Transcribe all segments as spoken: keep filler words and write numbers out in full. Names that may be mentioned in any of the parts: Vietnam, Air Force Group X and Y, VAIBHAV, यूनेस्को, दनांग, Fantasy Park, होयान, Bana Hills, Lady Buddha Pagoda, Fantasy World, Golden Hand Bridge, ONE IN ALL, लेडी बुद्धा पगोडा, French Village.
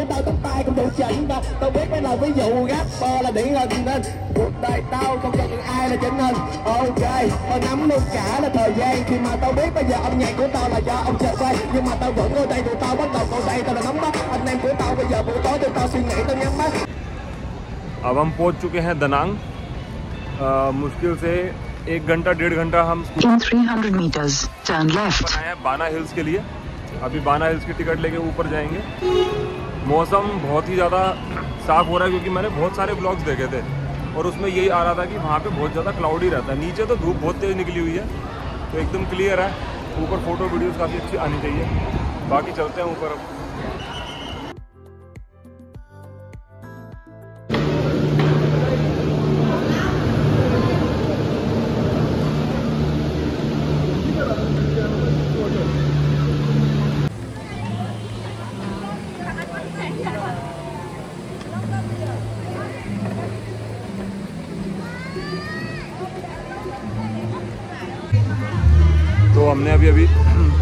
với bao tóc tai cũng được chỉnh. Và tôi biết mấy lời ví dụ rapper là điển hình nên cuộc đời tao không cần những ai là chính hình. Ok, tôi nắm luôn cả là thời gian khi mà tao biết bây giờ âm nhạc của tao là do ông trời quay. Nhưng mà tao vẫn ở đây, tụi tao bắt đầu ngồi đây, tao là nắm bắt anh em của tao. Bây giờ buổi tối tụi tao suy nghĩ, tao nhắm mắt. अब हम पहुंच चुके हैं दनांग. मुश्किल से एक घंटा डेढ़ घंटा हम आए बाना हिल्स के लिए. अभी बाना हिल्स की टिकट लेके ऊपर जाएंगे. मौसम बहुत ही ज़्यादा साफ हो रहा है क्योंकि मैंने बहुत सारे ब्लॉग्स देखे थे और उसमें यही आ रहा था कि वहाँ पे बहुत ज़्यादा क्लाउडी रहता है. नीचे तो धूप बहुत तेज़ निकली हुई है तो एकदम क्लियर है. ऊपर फोटो वीडियोस काफ़ी अच्छी आनी चाहिए. बाकी चलते हैं ऊपर. अब तो हमने अभी अभी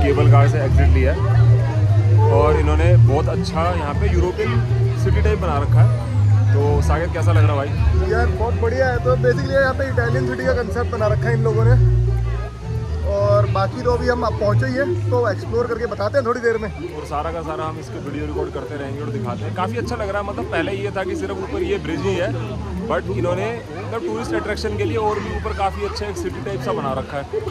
केबल कार से एग्जिट लिया है और इन्होंने बहुत अच्छा यहाँ पे यूरोपियन सिटी टाइप बना रखा है. तो सागर कैसा लग रहा भाई? यार बहुत बढ़िया है. तो बेसिकली यहाँ पे इटालियन सिटी का कंसेप्ट बना रखा है इन लोगों ने. और बाकी तो अभी हम पहुँचे ही हैं तो एक्सप्लोर करके बताते हैं थोड़ी देर में. और सारा का सारा हम इसके वीडियो रिकॉर्ड करते रहेंगे और दिखाते हैं. काफ़ी अच्छा लग रहा है. मतलब पहले ये था कि सिर्फ ऊपर ये ब्रिज ही है बट इन्होंने मतलब टूरिस्ट अट्रैक्शन के लिए और भी ऊपर काफ़ी अच्छा एक सिटी टाइप सा बना रखा है.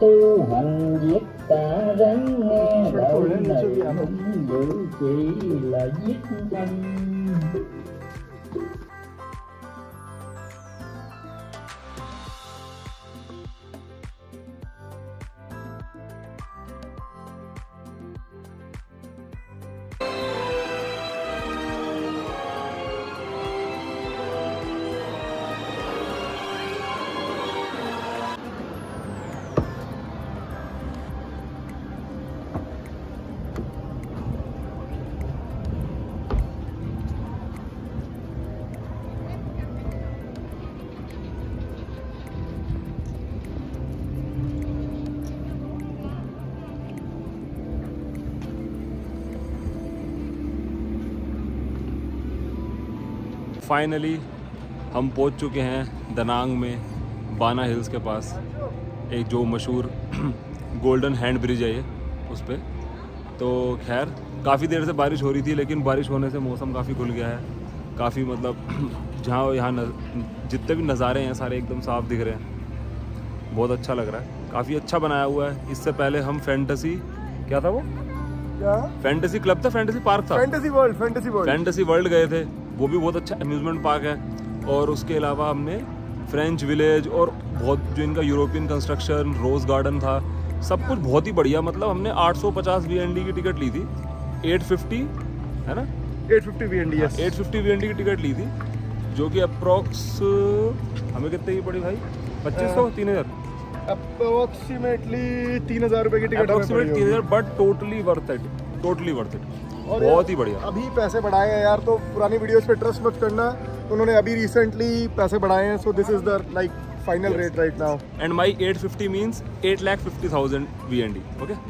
Tu hành giết ta ráng nghe đạo này đúng dữ chỉ là giết anh. Finally हम पहुंच चुके हैं दनांग में बाना हिल्स के पास. एक जो मशहूर गोल्डन हैंड ब्रिज है ये उस पर. तो खैर काफ़ी देर से बारिश हो रही थी लेकिन बारिश होने से मौसम काफ़ी खुल गया है. काफ़ी मतलब जहाँ यहाँ जितने भी नज़ारे हैं सारे एकदम साफ दिख रहे हैं. बहुत अच्छा लग रहा है. काफ़ी अच्छा बनाया हुआ है. इससे पहले हम फैंटेसी क्या था वो क्या फैंटेसी क्लब था फैंटेसी पार्क था fantasy world fantasy world fantasy world गए थे. वो भी बहुत अच्छा एम्यूज़मेंट पार्क है. और उसके अलावा हमने फ्रेंच विलेज और बहुत जो इनका यूरोपियन कंस्ट्रक्शन रोज़ गार्डन था सब कुछ बहुत ही बढ़िया. मतलब हमने आठ सौ पचास वी एन डी की टिकट ली थी. आठ सौ पचास है ना आठ सौ पचास वी एन डी है. आठ सौ पचास वी एन डी की टिकट ली थी जो कि अप्रॉक्स हमें कितने की पड़ी भाई? पच्चीस सौ तीन हज़ार. अप्रॉक्सीमेटली तीन हज़ार रुपये की टिकट. अप्रॉक्सीमेटली तीन हज़ार but totally worth it. Totally worth it. और बहुत ही बढ़िया. अभी पैसे बढ़ाए हैं यार. तो पुरानी वीडियोस पे ट्रस्ट मत करना. उन्होंने अभी रिसेंटली पैसे बढ़ाए हैं. So this is the like final rate right now and my आठ सौ पचास मींस आठ lakh fifty thousand V N D. Okay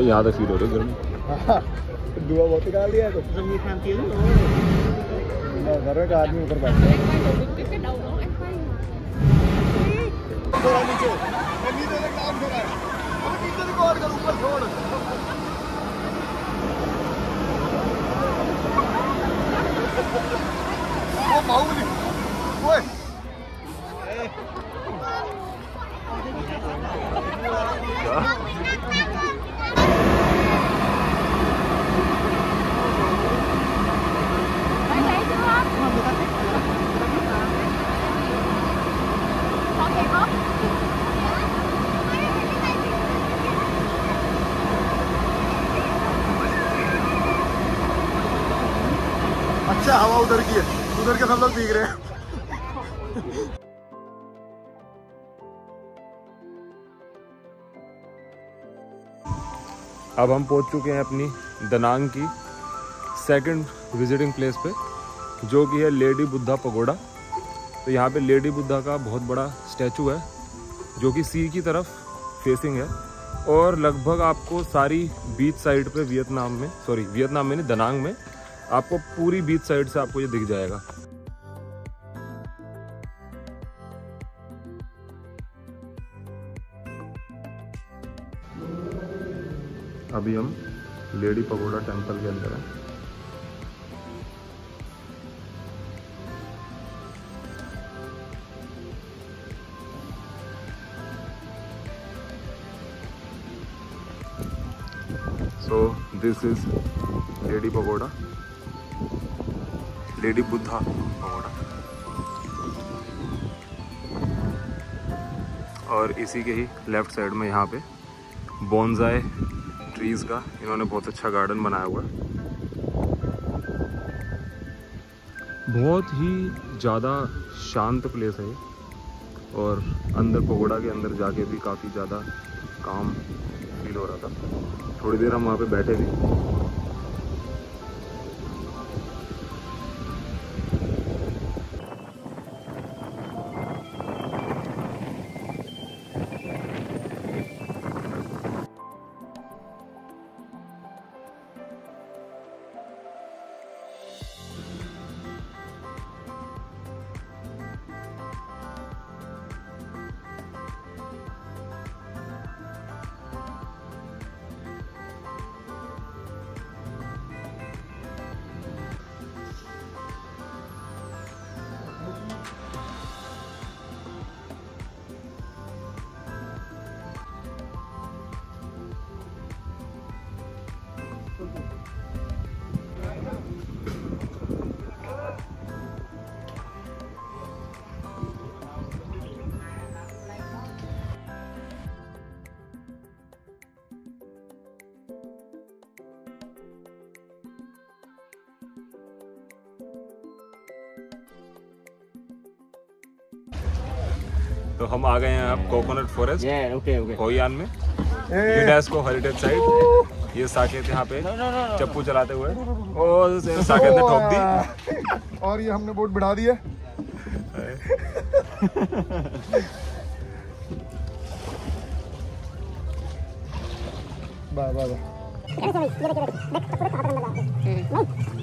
भाई यहाँ तक फील हो रही है गर्मी। दुआ बहुत निकाल दिया तो गर्मी खाती है घर का आदमी ऊपर बैठता है। अच्छा हवा उधर की है, उधर के सब लोग भीग रहे हैं। अब हम पहुंच चुके हैं अपनी दनांग की सेकंड विजिटिंग प्लेस पे, जो कि है लेडी बुद्धा पगोडा। तो यहाँ पे लेडी बुद्धा का बहुत बड़ा स्टैचू है जो कि सी की तरफ फेसिंग है, और लगभग आपको सारी बीच साइड पे वियतनाम में सॉरी वियतनाम में नहीं दनांग में आपको पूरी बीच साइड से आपको ये दिख जाएगा। अभी हम लेडी पगोडा टेंपल के अंदर हैं। So this is lady pagoda, लेडी बुद्धा पगोडा, और इसी के ही लेफ्ट साइड में यहाँ पे बोनसाई ट्रीज का इन्होंने बहुत अच्छा गार्डन बनाया हुआ है। बहुत ही ज़्यादा शांत प्लेस है और अंदर पगोड़ा के अंदर जाके भी काफ़ी ज़्यादा काम फील हो रहा था। थोड़ी देर हम वहाँ पे बैठे भी। तो हम आ गए हैं आप coconut forest yeah, okay, okay. होयान में यूनेस्को हेरिटेज साइट। ये साकेत यहाँ पे no, no, no, no. चप्पू चलाते हुए और साकेत ने ठोक दी और ये हमने बोट बढ़ा दी है। Bye bye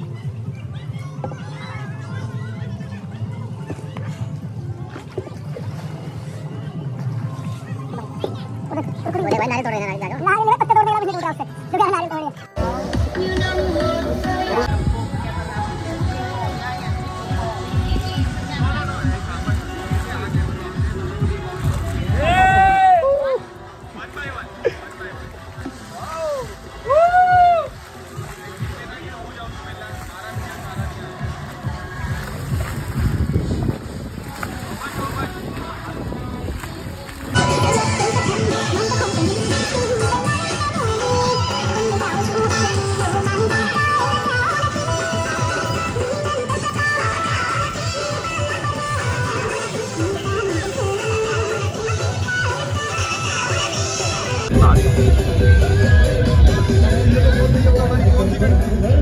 I'm